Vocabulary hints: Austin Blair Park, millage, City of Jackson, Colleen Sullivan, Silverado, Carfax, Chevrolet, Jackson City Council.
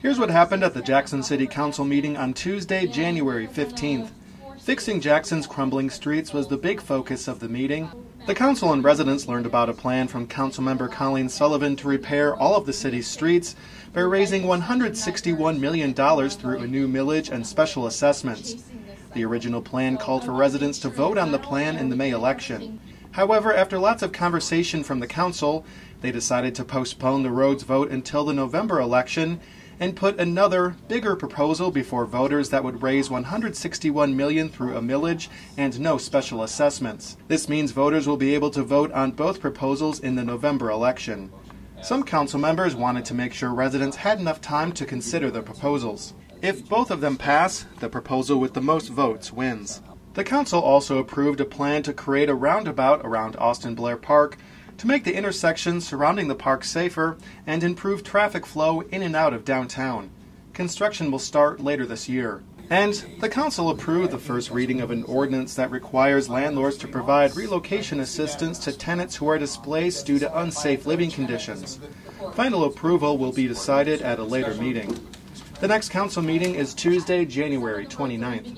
Here's what happened at the Jackson City Council meeting on Tuesday, January 15th. Fixing Jackson's crumbling streets was the big focus of the meeting. The council and residents learned about a plan from Councilmember Colleen Sullivan to repair all of the city's streets by raising $161 million through a new millage and special assessments. The original plan called for residents to vote on the plan in the May election. However, after lots of conversation from the council, they decided to postpone the roads vote until the November election and put another, bigger proposal before voters that would raise $161 million through a millage and no special assessments. This means voters will be able to vote on both proposals in the November election. Some council members wanted to make sure residents had enough time to consider the proposals. If both of them pass, the proposal with the most votes wins. The council also approved a plan to create a roundabout around Austin Blair Park to make the intersections surrounding the park safer and improve traffic flow in and out of downtown. Construction will start later this year. And the council approved the first reading of an ordinance that requires landlords to provide relocation assistance to tenants who are displaced due to unsafe living conditions. Final approval will be decided at a later meeting. The next council meeting is Tuesday, January 29th.